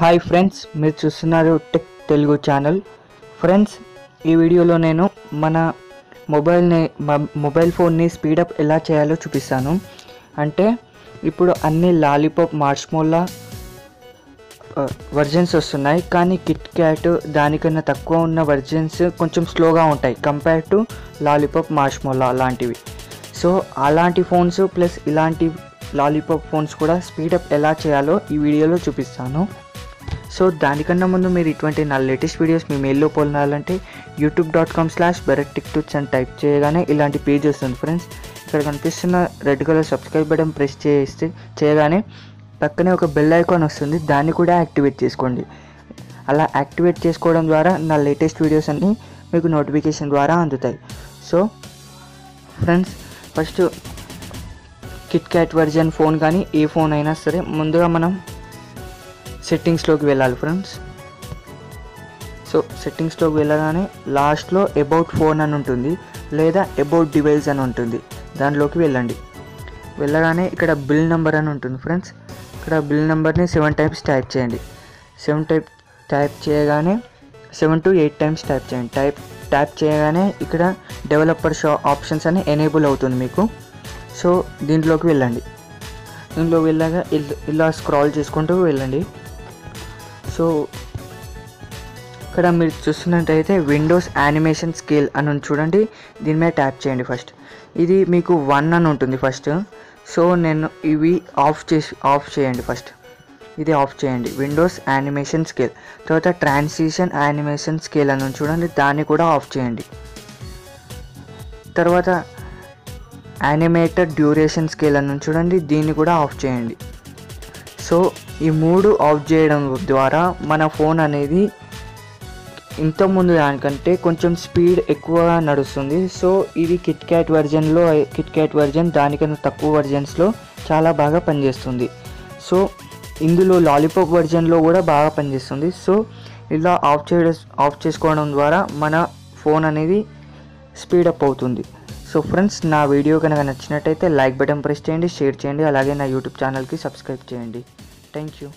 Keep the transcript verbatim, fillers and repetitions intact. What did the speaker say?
hi friends మీరు చూస్తున్నారు tech Telugu channel friends ఈ వీడియోలో నేను మన మొబైల్ ని మొబైల్ ఫోన్ ని స్పీడ్ అప్ ఎలా చేయాలో చూపిస్తాను అంటే ఇప్పుడు అన్ని లాలీపాప్ మార్ష్మోలా వర్జన్స్ వస్తున్నాయి కానీ కిట్ క్యాట్ దానికన్నా తక్కువ ఉన్న వర్జన్స్ కొంచెం స్లోగా ఉంటాయి కంపేర్ టు లాలీపాప్ మార్ష్మోలా లాంటివి సో అలాంటి ఫోన్స్ ప్లస్ ఇలాంటి లాలీపాప్ ఫోన్స్ కూడా స్పీడ్ అప్ ఎలా చేయాలో ఈ వీడియోలో చూపిస్తాను सो दानिकन्ना मुंदु मीरु इटुवंटि ना लेटेस्ट वीडियोस मी मेल लो पोंदालंटे YouTube dot com slash bharat tech टूक्स అని టైప్ చేయగానే ఇలాంటి పేజ్ వస్తుంది ఫ్రెండ్స్ ఇక్కడ కనిపిస్తున్న red colour subscribe button press చేస్తే చేయగానే పక్కనే ఒక బెల్ ఐకాన్ వస్తుంది దాన్ని కూడా యాక్టివేట్ చేసుకోండి అలా యాక్టివేట్ చేసుకోవడం ద్వారా నా లేటెస్ట్ వీడియోస్ అన్ని మీకు నోటిఫికేషన్ ద్వారా అందుతాయి so friends first KitKat version phone గాని ఏ ఫోన్ అయినా సరే ముందుగా మనం సెట్టింగ్స్ లోకి వెళ్ళాలి ఫ్రెండ్స్ సో సెట్టింగ్స్ లోకి వెళ్ళగానే లాస్ట్ లో అబౌట్ ఫోన్ అని ఉంటుంది లేదా అబౌట్ డివైస్ అని ఉంటుంది దానిలోకి వెళ్ళండి వెళ్ళగానే ఇక్కడ బిల్ నంబర్ అని ఉంటుంది ఫ్రెండ్స్ ఇక్కడ బిల్ నంబర్ ని seven టైమ్స్ టైప్ చేయండి seven టైప్ టైప్ చేయగానే seven to eight times type చేయండి టైప్ టైప్ చేయగానే ఇక్కడ డెవలపర్ ఆప్షన్స్ అని ఎనేబుల్ అవుతుంది మీకు సో దీనిలోకి వెళ్ళండి దీనిలోకి వెళ్ళగా ఇలా స్క్రోల్ చేసుకుంటూ వెళ్ళండి సో ఇక్కడ మీరు చూస్తున్నట్టయితే విండోస్ యానిమేషన్ స్కేల్ అని చూడండి దీని మీద ట్యాప్ చేయండి ఫస్ట్ ఇది మీకు వన్ అని ఉంటుంది ఫస్ట్ సో నేను ఇవి ఆఫ్ చేసి ఆఫ్ చేయండి ఫస్ట్ ఇది ఆఫ్ చేయండి విండోస్ యానిమేషన్ స్కేల్ తర్వాత ట్రాన్సిషన్ యానిమేషన్ స్కేల్ అని చూడండి దాన్ని కూడా ఆఫ్ చేయండి తర్వాత యానిమేటెడ్ డ్యూరేషన్ స్కేల్ అని చూడండి దీన్ని కూడా ఆఫ్ చేయండి సో ఈ మూడు ఆఫ్ చేయడం ద్వారా మన ఫోన్ అనేది ఇంతకుముందు దానికంటే కొంచెం స్పీడ్ ఎక్కువగా నడుస్తుంది సో ఇది కిట్కాట్ వర్జన్లో కిట్కాట్ వర్జన్ దానికన్నా తక్కువ వర్జన్స్లో చాలా బాగా పనిచేస్తుంది సో ఇందులో లాలీపాప్ వర్జన్లో కూడా బాగా పనిచేస్తుంది సో ఇలా ఆఫ్ చేయ ఆఫ్ చేసుకోవడం ద్వారా మన ఫోన్ అనేది స్పీడప్ అవుతుంది సో ఫ్రెండ్స్ నా వీడియో కనుక నచ్చినట్టయితే లైక్ బటన్ ప్రెస్ చేయండి షేర్ చేయండి అలాగే నా యూట్యూబ్ ఛానల్కి సబ్స్క్రైబ్ చేయండి థ్యాంక్ యూ